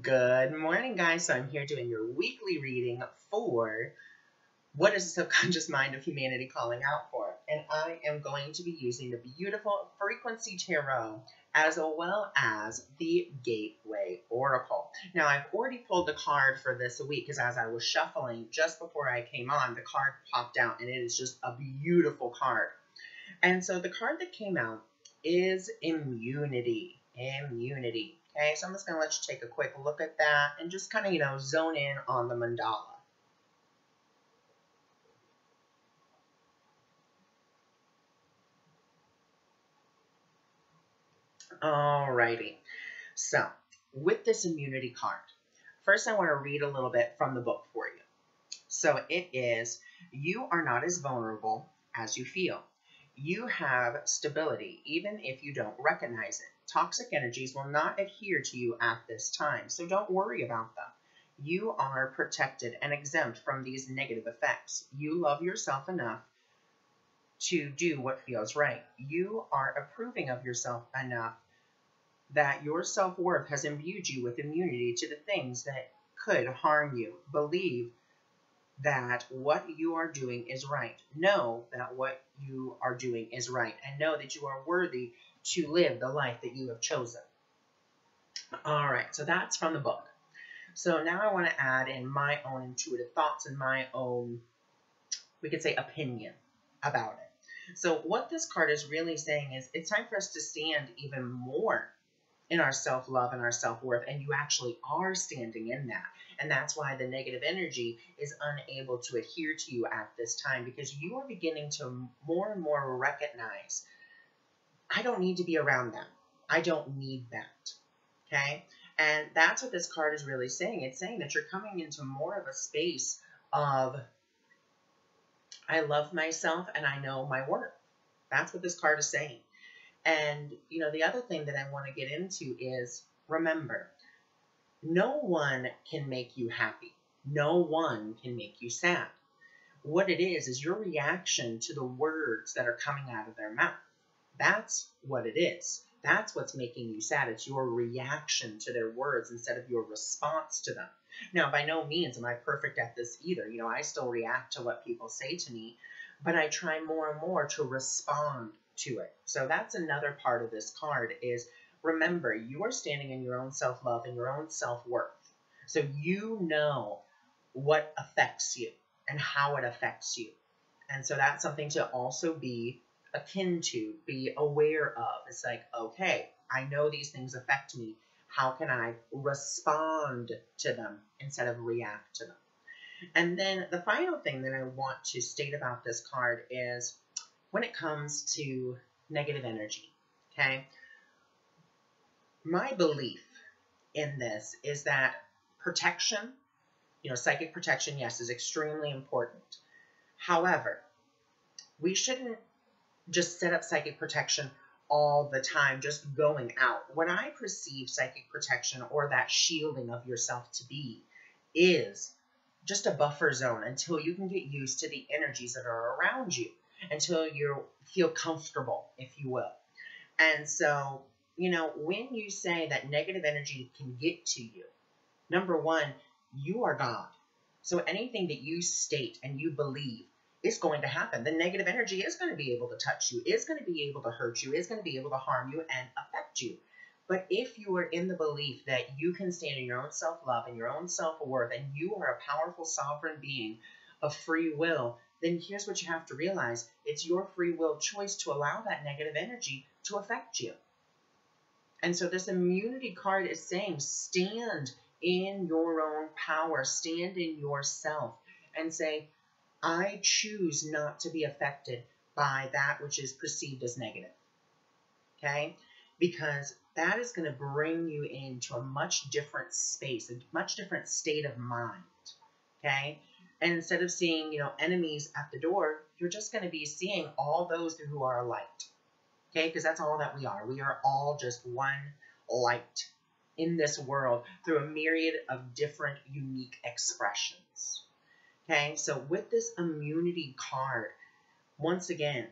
Good morning, guys. So I'm here doing your weekly reading for what is the subconscious mind of humanity calling out for? And I am going to be using the beautiful Frequency Tarot as well as the Gateway Oracle. Now, I've already pulled the card for this week because as I was shuffling just before I came on, the card popped out and it is just a beautiful card. And so the card that came out is immunity. Immunity. Okay, so I'm just going to let you take a quick look at that and just kind of, zone in on the mandala. Alrighty, so with this immunity card, first I want to read a little bit from the book for you. So it is, you are not as vulnerable as you feel. You have stability, even if you don't recognize it. Toxic energies will not adhere to you at this time, so don't worry about them. You are protected and exempt from these negative effects. You love yourself enough to do what feels right. You are approving of yourself enough that your self-worth has imbued you with immunity to the things that could harm you. Believe that what you are doing is right. Know that what you are doing is right, and know that you are worthy to live the life that you have chosen. All right, so that's from the book. So now I want to add in my own intuitive thoughts and my own, we could say, opinion about it. So what this card is really saying is it's time for us to stand even more in our self-love and our self-worth, and you actually are standing in that. And that's why the negative energy is unable to adhere to you at this time, because you are beginning to more and more recognize, I don't need to be around them. I don't need that. Okay? And that's what this card is really saying. It's saying that you're coming into more of a space of, I love myself and I know my worth. That's what this card is saying. And, the other thing that I want to get into is, remember, no one can make you happy. No one can make you sad. What it is your reaction to the words that are coming out of their mouth. That's what it is. That's what's making you sad. It's your reaction to their words instead of your response to them. Now, by no means am I perfect at this either. I still react to what people say to me, but I try more and more to respond to it. So that's another part of this card is, remember, you are standing in your own self-love and your own self-worth. So you know what affects you and how it affects you. And so that's something to also be akin to, be aware of. It's like, okay, I know these things affect me. How can I respond to them instead of react to them? And then the final thing that I want to state about this card is when it comes to negative energy, okay? My belief in this is that protection, psychic protection, yes, is extremely important. However, we shouldn't just set up psychic protection all the time, just going out. What I perceive psychic protection or that shielding of yourself to be is just a buffer zone until you can get used to the energies that are around you, until you feel comfortable, if you will. And so, when you say that negative energy can get to you, number one, you are God. So anything that you state and you believe is going to happen. The negative energy is going to be able to touch you, is going to be able to hurt you, is going to be able to harm you and affect you. But if you are in the belief that you can stand in your own self-love and your own self-worth, and you are a powerful sovereign being of free will, then here's what you have to realize. It's your free will choice to allow that negative energy to affect you. And so this immunity card is saying, stand in your own power, stand in yourself and say, I choose not to be affected by that which is perceived as negative. Okay? Because that is going to bring you into a much different space, a much different state of mind. Okay? And instead of seeing, enemies at the door, you're just going to be seeing all those who are a light. Okay, because that's all that we are. We are all just one light in this world through a myriad of different unique expressions. Okay, so with this immunity card, once again,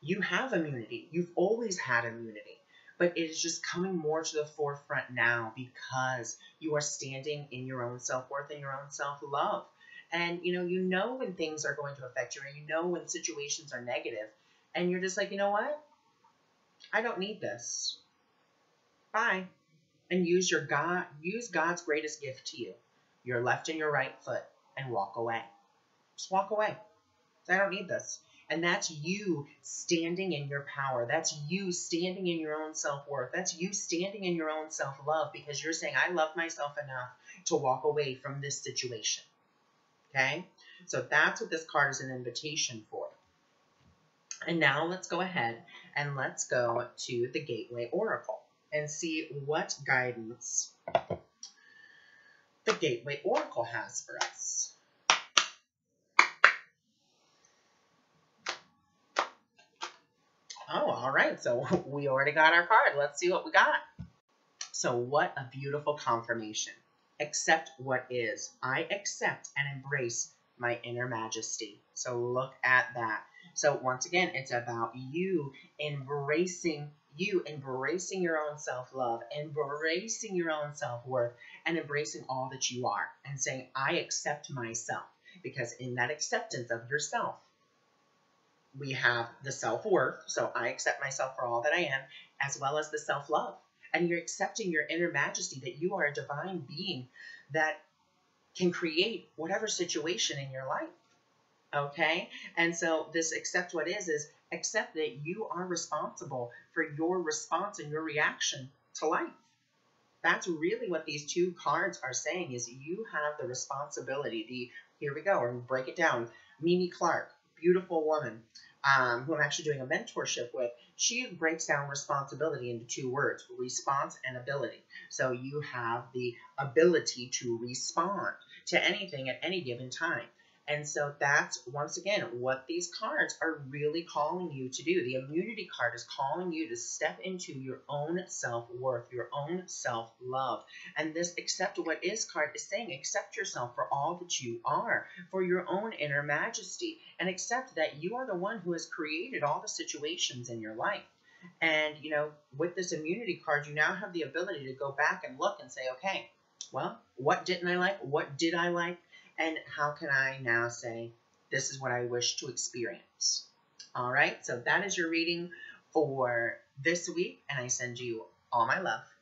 you have immunity. You've always had immunity. but it is just coming more to the forefront now because you are standing in your own self-worth and your own self-love. And, you know when things are going to affect you, and you know when situations are negative, and you're just like, you know what? I don't need this. Bye. And use God's greatest gift to you, your left and your right foot, and walk away. Just walk away. I don't need this. And that's you standing in your power. That's you standing in your own self-worth. That's you standing in your own self-love, because you're saying, I love myself enough to walk away from this situation. Okay? So that's what this card is an invitation for. And now let's go ahead and let's go to the Gateway Oracle and see what guidance the Gateway Oracle has for us. Oh, all right. So we already got our card. Let's see what we got. So what a beautiful confirmation. Accept what is. I accept and embrace my inner majesty. So look at that. So once again, it's about you, embracing your own self-love, embracing your own self-worth, and embracing all that you are, and saying, I accept myself. Because in that acceptance of yourself, we have the self-worth, so I accept myself for all that I am, as well as the self-love. And you're accepting your inner majesty, that you are a divine being that can create whatever situation in your life, okay? And so this accept what is accept that you are responsible for your response and your reaction to life. That's really what these two cards are saying, is you have the responsibility. Here we go, and break it down. Mimi Clark, beautiful woman who I'm actually doing a mentorship with, she breaks down responsibility into two words, response and ability. So you have the ability to respond to anything at any given time. And so that's, once again, what these cards are really calling you to do. The immunity card is calling you to step into your own self-worth, your own self-love. And this accept what is card is saying, accept yourself for all that you are, for your own inner majesty, and accept that you are the one who has created all the situations in your life. And, you know, with this immunity card, you now have the ability to go back and look and say, okay, well, what didn't I like? What did I like? And how can I now say, this is what I wish to experience? All right, so that is your reading for this week, and I send you all my love.